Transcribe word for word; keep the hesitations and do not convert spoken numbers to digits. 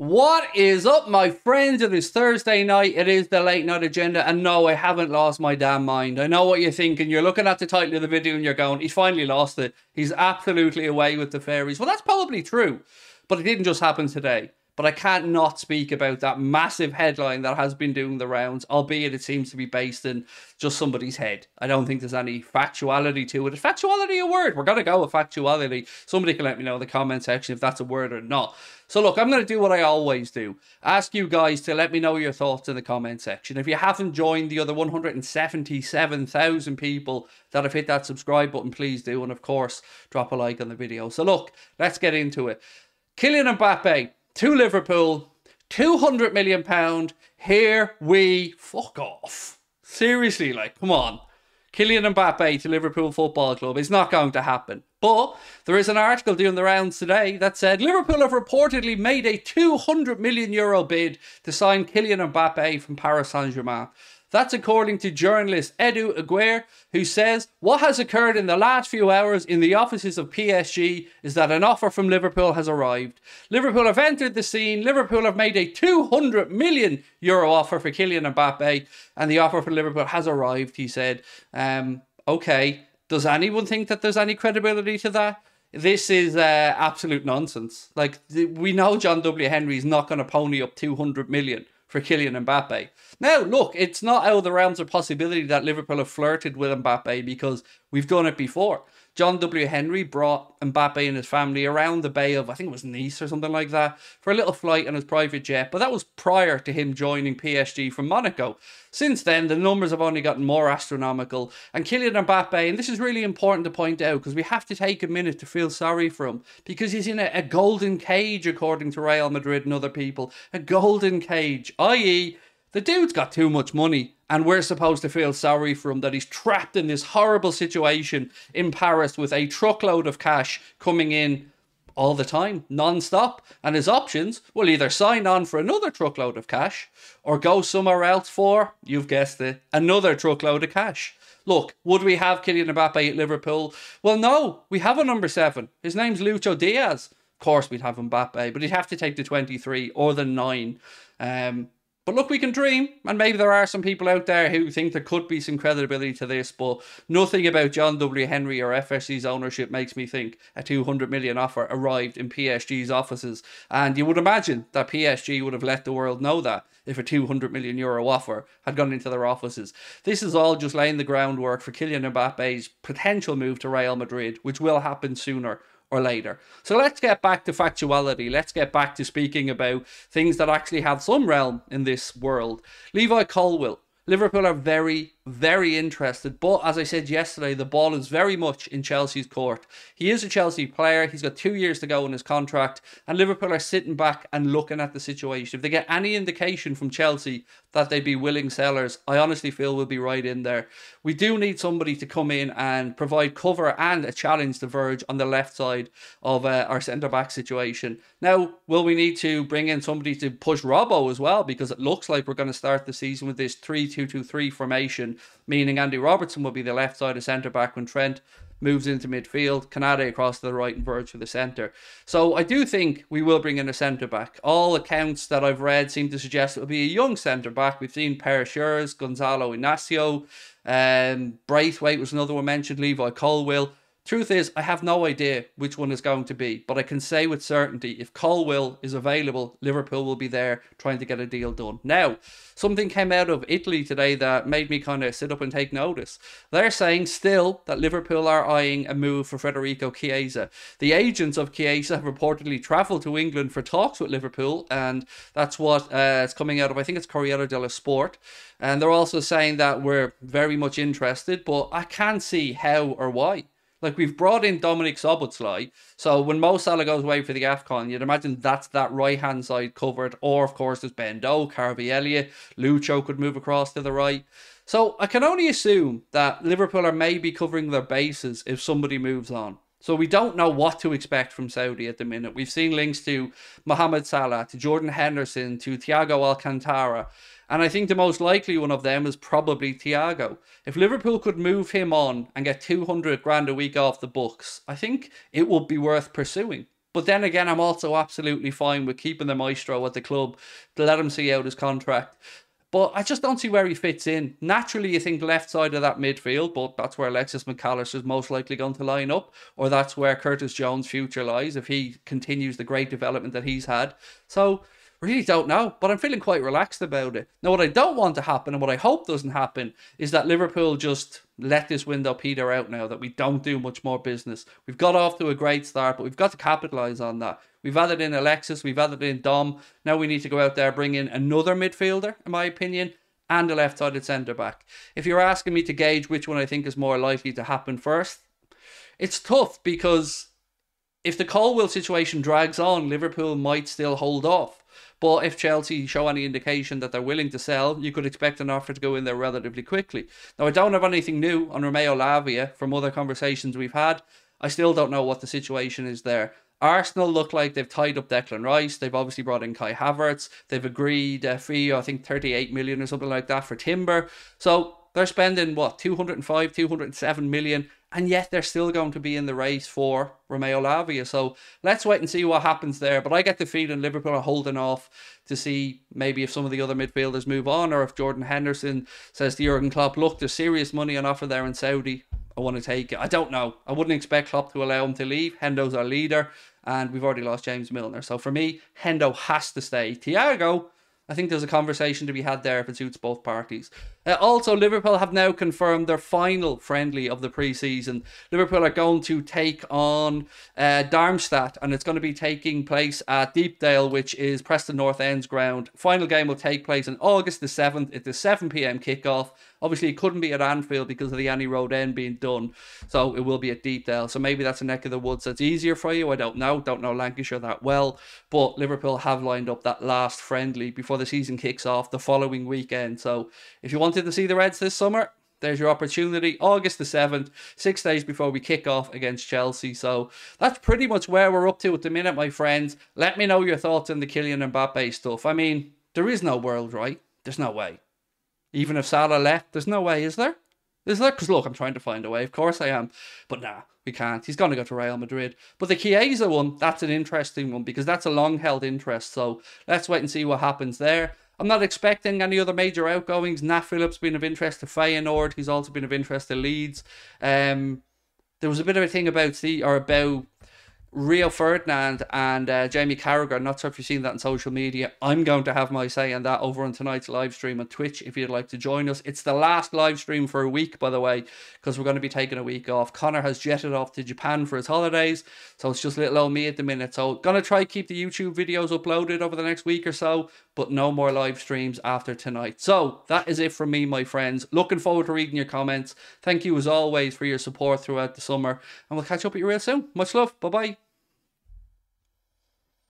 What is up, my friends? It is Thursday night. It is the late night agenda. And no, I haven't lost my damn mind. I know what you're thinking. You're looking at the title of the video and you're going, he's finally lost it. He's absolutely away with the fairies. Well, that's probably true, but it didn't just happen today. But I can't not speak about that massive headline that has been doing the rounds, albeit it seems to be based in just somebody's head. I don't think there's any factuality to it. Is factuality a word? We're going to go with factuality. Somebody can let me know in the comment section if that's a word or not. So look, I'm going to do what I always do. Ask you guys to let me know your thoughts in the comment section. If you haven't joined the other one hundred seventy-seven thousand people that have hit that subscribe button, please do. And of course, drop a like on the video. So look, let's get into it. Kylian Mbappe to Liverpool, two hundred million pound. Here we fuck off. Seriously, like, come on. Kylian Mbappe to Liverpool Football Club. It's not going to happen. But there is an article doing the rounds today that said Liverpool have reportedly made a two hundred million euro bid to sign Kylian Mbappe from Paris Saint-Germain. That's according to journalist Edu Aguirre, who says, what has occurred in the last few hours in the offices of P S G is that an offer from Liverpool has arrived. Liverpool have entered the scene. Liverpool have made a two hundred million euro offer for Kylian Mbappe, and the offer for Liverpool has arrived, he said. Um, okay, does anyone think that there's any credibility to that? This is uh, absolute nonsense. Like, we know John W. Henry is not going to pony up two hundred million for Kylian Mbappe. Now, look, it's not out of the realms of possibility that Liverpool have flirted with Mbappe, because we've done it before. John W. Henry brought Mbappe and his family around the Bay of, I think it was Nice or something like that, for a little flight on his private jet, but that was prior to him joining P S G from Monaco. Since then, the numbers have only gotten more astronomical, and Kylian Mbappe, and this is really important to point out, because we have to take a minute to feel sorry for him, because he's in a, a golden cage, according to Real Madrid and other people. A golden cage, that is, the dude's got too much money, and we're supposed to feel sorry for him that he's trapped in this horrible situation in Paris with a truckload of cash coming in all the time, non-stop. And his options will either sign on for another truckload of cash or go somewhere else for, you've guessed it, another truckload of cash. Look, would we have Kylian Mbappe at Liverpool? Well, no, we have a number seven. His name's Lucho Diaz. Of course, we'd have Mbappe, but he'd have to take the twenty-three or the nine. Um... But look, we can dream, and maybe there are some people out there who think there could be some credibility to this, but nothing about John W. Henry or F S G's ownership makes me think a two hundred million offer arrived in P S G's offices. And you would imagine that P S G would have let the world know that if a two hundred million euro offer had gone into their offices. This is all just laying the groundwork for Kylian Mbappe's potential move to Real Madrid, which will happen sooner or later. So let's get back to factuality. Let's get back to speaking about things that actually have some realm in this world. Levi Colwill. Liverpool are very, very interested. But as I said yesterday, the ball is very much in Chelsea's court. He is a Chelsea player. He's got two years to go in his contract. And Liverpool are sitting back and looking at the situation. If they get any indication from Chelsea that they'd be willing sellers, I honestly feel we'll be right in there. We do need somebody to come in and provide cover and a challenge to Verge on the left side of uh, our centre-back situation. Now, will we need to bring in somebody to push Robbo as well? Because it looks like we're going to start the season with this three two two three formation, meaning Andy Robertson will be the left side of centre-back when Trent moves into midfield, Canade across to the right and Verge for the centre. So I do think we will bring in a centre-back. All accounts that I've read seem to suggest it will be a young centre-back. We've seen Perišić, Gonzalo Ignacio, um, Braithwaite was another one mentioned, Levi Colwill. Truth is, I have no idea which one is going to be, but I can say with certainty, if Colwill is available, Liverpool will be there trying to get a deal done. Now, something came out of Italy today that made me kind of sit up and take notice. They're saying still that Liverpool are eyeing a move for Federico Chiesa. The agents of Chiesa have reportedly travelled to England for talks with Liverpool, and that's what uh, it's coming out of, I think it's Corriere della Sport. And they're also saying that we're very much interested, but I can't see how or why. Like, we've brought in Dominic Szoboszlai, so when Mo Salah goes away for the AFCON, you'd imagine that's that right-hand side covered. Or, of course, there's Bendo, Carvalho, Lucho could move across to the right. So I can only assume that Liverpool are maybe covering their bases if somebody moves on. So we don't know what to expect from Saudi at the minute. We've seen links to Mohamed Salah, to Jordan Henderson, to Thiago Alcantara. And I think the most likely one of them is probably Thiago. If Liverpool could move him on and get two hundred grand a week off the books, I think it would be worth pursuing. But then again, I'm also absolutely fine with keeping the maestro at the club to let him see out his contract. But I just don't see where he fits in. Naturally, you think left side of that midfield, but that's where Alexis McAllister is most likely going to line up, or that's where Curtis Jones' future lies if he continues the great development that he's had. So, really don't know, but I'm feeling quite relaxed about it. Now, what I don't want to happen, and what I hope doesn't happen, is that Liverpool just let this window peter out now, that we don't do much more business. We've got off to a great start, but we've got to capitalise on that. We've added in Alexis, we've added in Dom. Now we need to go out there, bring in another midfielder, in my opinion, and a left-sided centre-back. If you're asking me to gauge which one I think is more likely to happen first, it's tough, because if the Colwill situation drags on, Liverpool might still hold off. But if Chelsea show any indication that they're willing to sell, you could expect an offer to go in there relatively quickly. Now, I don't have anything new on Romeo Lavia from other conversations we've had. I still don't know what the situation is there. Arsenal look like they've tied up Declan Rice. They've obviously brought in Kai Havertz. They've agreed a fee, I think thirty-eight million or something like that for Timber. So they're spending, what, two hundred five, two hundred seven million, and yet they're still going to be in the race for Romeo Lavia. So let's wait and see what happens there. But I get the feeling Liverpool are holding off to see maybe if some of the other midfielders move on, or if Jordan Henderson says to Jurgen Klopp, look, there's serious money on offer there in Saudi. I want to take it. I don't know. I wouldn't expect Klopp to allow him to leave. Hendo's our leader, and we've already lost James Milner. So for me, Hendo has to stay. Thiago, I think there's a conversation to be had there if it suits both parties. Uh, also, Liverpool have now confirmed their final friendly of the pre-season. Liverpool are going to take on uh, Darmstadt, and it's going to be taking place at Deepdale, which is Preston North End's ground. Final game will take place on August the seventh. It's a seven p m kickoff. Obviously, it couldn't be at Anfield because of the Annie Road end being done, so it will be at Deepdale. So maybe that's a neck of the woods that's easier for you. I don't know. Don't know Lancashire that well. But Liverpool have lined up that last friendly before the season kicks off the following weekend. So if you wanted to see the Reds this summer, there's your opportunity. August the seventh, six days before we kick off against Chelsea. So that's pretty much where we're up to at the minute, my friends. Let me know your thoughts on the Kylian Mbappe stuff. I mean, there is no world, right? There's no way. Even if Salah left, there's no way, is there? Is there? Because look, I'm trying to find a way. Of course I am. But nah, we can't. He's going to go to Real Madrid. But the Chiesa one, that's an interesting one, because that's a long-held interest. So let's wait and see what happens there. I'm not expecting any other major outgoings. Nat Phillips been of interest to Feyenoord. He's also been of interest to Leeds. Um, there was a bit of a thing about the or about Rio Ferdinand and uh, Jamie Carragher. Not sure if you've seen that on social media. I'm going to have my say on that over on tonight's live stream on Twitch if you'd like to join us. It's the last live stream for a week, by the way, because we're going to be taking a week off. Connor has jetted off to Japan for his holidays, so it's just little old me at the minute. So going to try keep the YouTube videos uploaded over the next week or so, but no more live streams after tonight. So that is it from me, my friends. Looking forward to reading your comments. Thank you as always for your support throughout the summer, and we'll catch up with you real soon. Much love. Bye-bye.